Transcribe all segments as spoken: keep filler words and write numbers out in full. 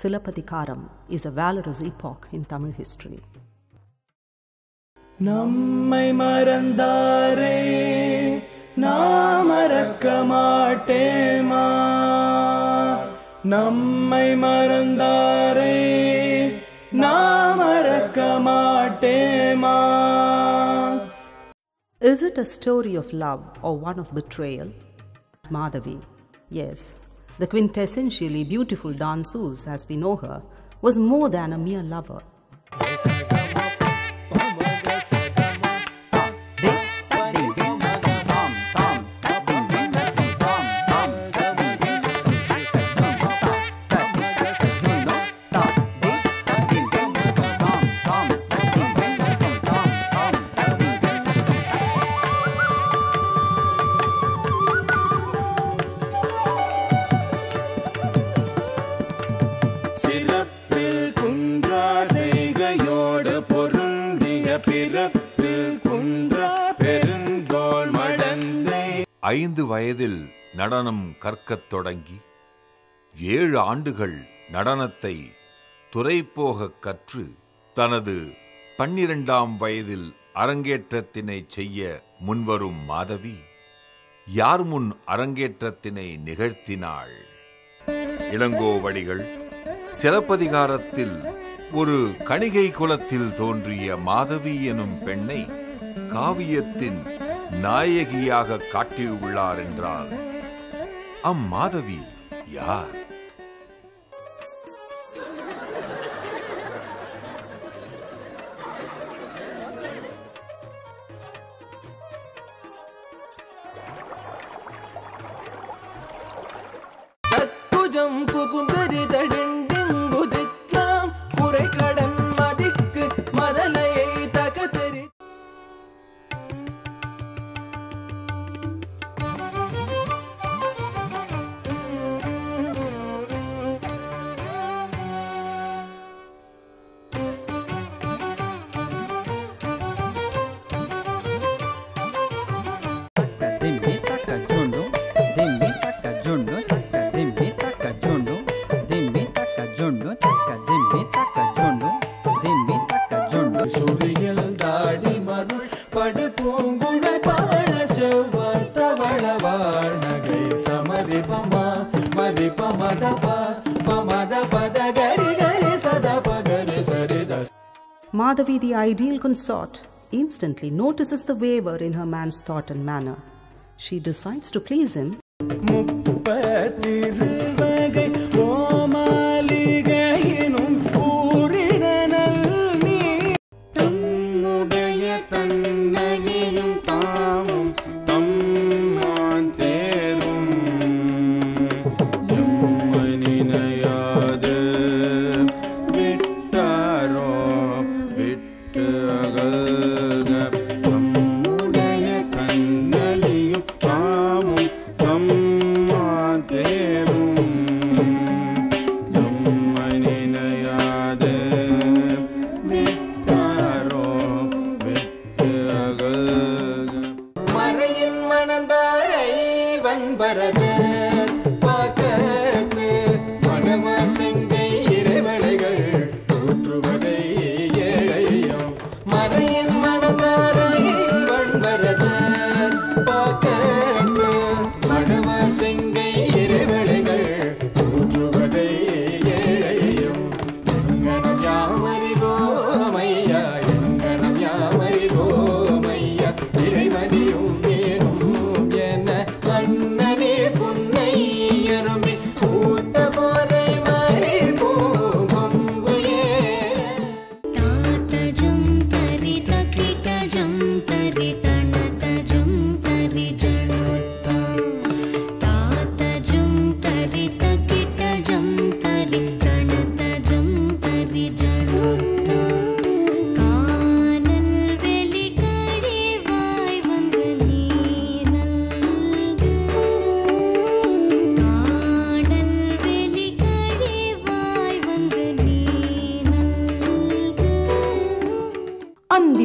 Silappadikaram is a valorous epoch in Tamil history. நம்மை மறந்தாரே நாமறக்க மாட்டேமா நம்மை மறந்தாரே நாமறக்க மாட்டேமா. Is it a story of love or one of betrayal? Madhavi, yes, the quintessentially beautiful danseuse as we know her, was more than a mere lover. ஐந்து வயதில் நடனம் கற்கத் தொடங்கி ஏழு ஆண்டுகள் நடனத்தை துறைபோகக் கற்று தனது பன்னிரண்டாம் வயதில் அரங்கேற்றத்தினை செய்ய முன்வரும் மாதவி யார் முன் அரங்கேற்றத்தினை நிகழ்த்தினாள்? இளங்கோ அடிகள் சிலப்பதிகாரத்தில் ஒரு கணிகை குலத்தில் தோன்றிய மாதவி எனும் பெண்ணை காவியத்தின் நாயகியாக காட்டியுள்ளார் என்றால் அம்மாதவி யார்? தத்துஜம் குகுந்தரி தடெங்கெங்குதித்லாம் குறை கடன் மதிக்கு மதலையை தகதரி. Madhavi, the ideal consort, instantly notices the waver in her man's thought and manner. She decides to please him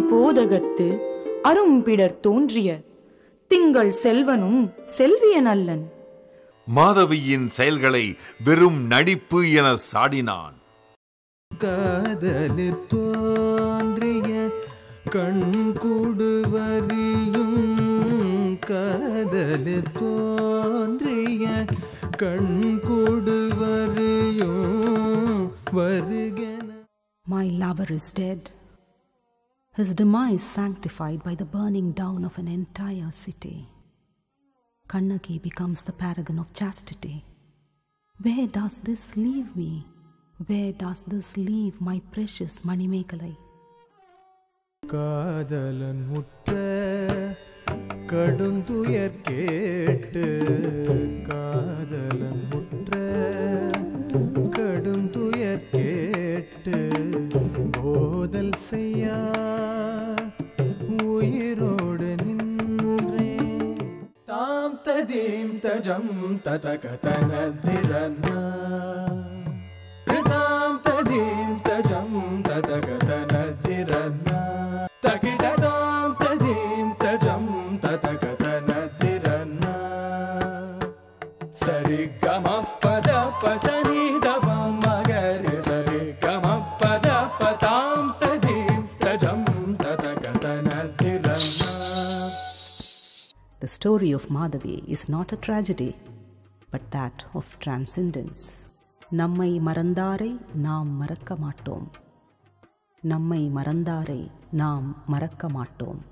போதகத்து அரும்பிடர் தோன்றிய திங்கள் செல்வனும் செல்வியனல்லன் மாதவியின் செயல்களை வெறும் நடிப்பு என சாடினான். காதலில் தோன்றிய கண்கூடுவரியும் காதலில் தோன்றிய கண்கூடுவரியும் வருகன. My lover is dead. His demise sanctified by the burning down of an entire city. Kannagi becomes the paragon of chastity. Where does this leave me? Where does this leave my precious Manimekalai? காதலன் முற்ற கடும் துயர் கேட்டு காதலன் முற்ற கடும் துயர் கேட்டு போதல் செய்யா உயிரோடு நின்றே தாம் ததீம் தஜம் ததகதனதிரன்னா தாம் ததீம் தஜம் ததகதனதிரன்னா தகிடதாம் ததீம் தஜம் ததகதனதிரன்னா சரிகமபத பசனிதவம் மகரி சரிகமபத பதாம் ததீம் தஜம் ததகதனதிரன்னா. The story of Madhavi is not a tragedy but that of transcendence. நம்மை மறந்தாரை நாம் மறக்க மாட்டோம். நம்மை மறந்தாரை நாம் மறக்க மாட்டோம்.